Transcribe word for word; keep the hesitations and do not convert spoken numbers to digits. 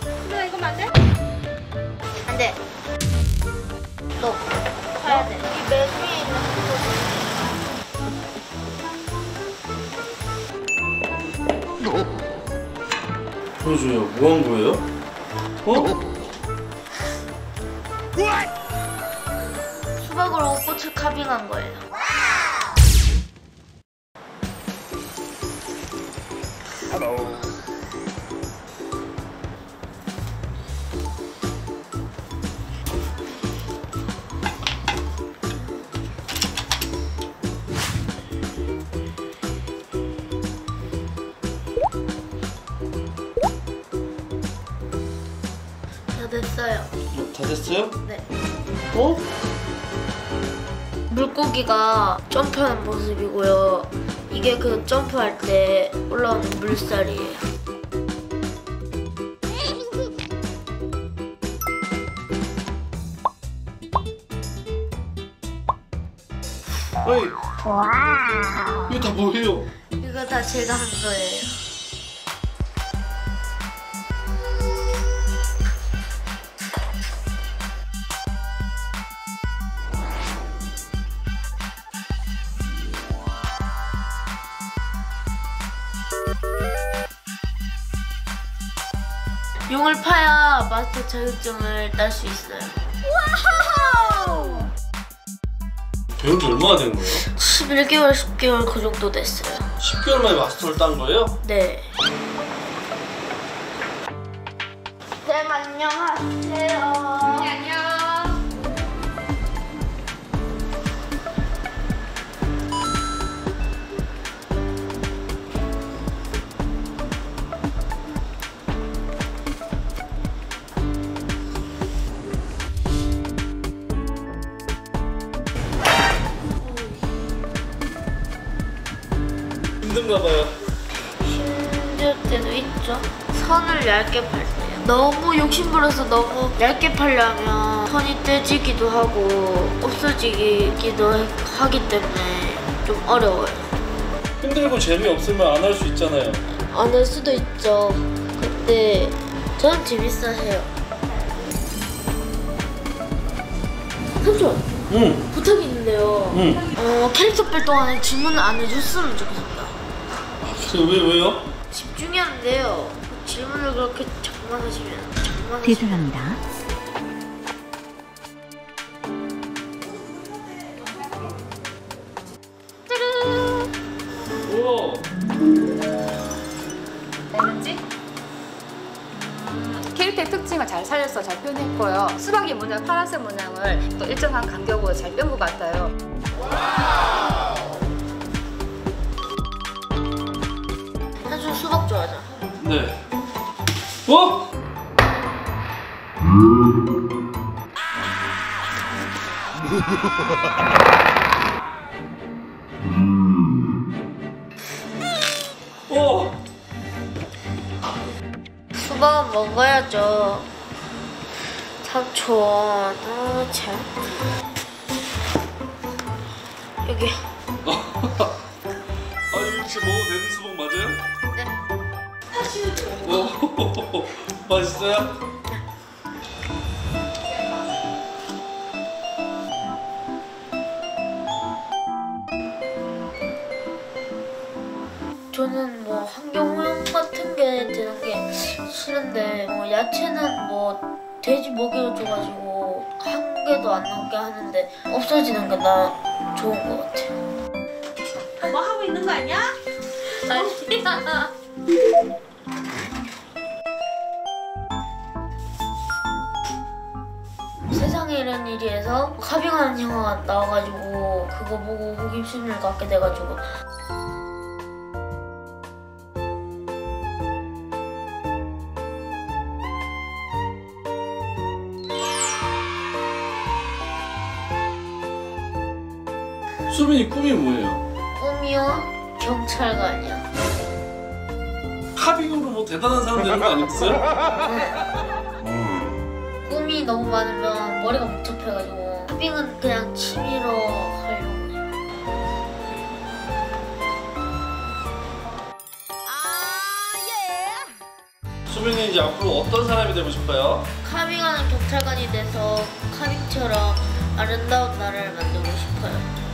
누나 이거 안 돼? 안 돼. 너 가야 돼. 이 메뉴에 있는 거. 보여줘요. 뭐 한 거예요? 어? 수박으로 옷꽃을 카빙한 거예요. 다 됐어요. 어, 다 됐어요? 네. 어? 물고기가 점프하는 모습이고요. 이게 그 점프할 때 올라오는 물살이에요. 어이! 와! 이거 다 뭐예요? 이거 다 제가 한 거예요. 용을 파야 마스터 자격증을 딸 수 있어요. 와우! 배운 지 얼마나 된 거예요? 십일 개월, 십 개월 그 정도 됐어요. 십 개월 만에 마스터를 딴 거예요? 네. 쌤 안녕하세요. 네, 안녕. 힘든가봐요. 힘들 때도 있죠. 선을 얇게 팔 때요. 너무 욕심부려서 너무 얇게 팔려면 선이 떼지기도 하고 없어지기도 하기 때문에 좀 어려워요. 힘들고 재미없으면 안 할 수 있잖아요. 안 할 수도 있죠. 근데 저는 재밌어 해요. 삼촌! 응. 부탁이 있는데요. 응. 어, 캐릭터 뺄 동안에 질문을 안 해줬으면 좋겠습니다. 왜, 왜요? 집중이 안 돼요. 질문을 그렇게 자꾸만 하시면. 죄송합니다. 짜란! 우와! 뭐였지? 음, 캐릭터의 특징을 잘 살려서 잘 표현했고요. 수박이 문양, 파란색 문양을 또 일정한 간격으로 잘 뺀 것 같아요. 와우! 수박 좋아하죠? 네. 어? 어? 수박은 먹어야죠. 삼촌, 아, 참. 여기. 아, 이거 혹시 먹어도 되는 수박 맞아요? 오, 맛있어요? 저는 뭐 환경오염 같은 게 되는 게 싫은데 뭐 야채는 뭐 돼지 먹이로 줘가지고 한 개도 안 남게 하는데 없어지는 게 나 좋은 것 같아요. 뭐 하고 있는 거 아니야? 아니야. 세상에 이런 일이에서 카빙하는 영화가 나와가지고 그거 보고 호기심을 갖게 돼가지고 수빈이 꿈이 뭐예요? 꿈이요? 경찰관이요. 카빙으로 뭐 대단한 사람 되는 거 아니겠어요? 꿈이 너무 많으면 머리가 복잡해가지고 카빙은 그냥 취미로 하려고 해요. 아 수빈이 이제 앞으로 어떤 사람이 되고 싶어요? 카빙하는 경찰관이 돼서 카빙처럼 아름다운 나라를 만들고 싶어요.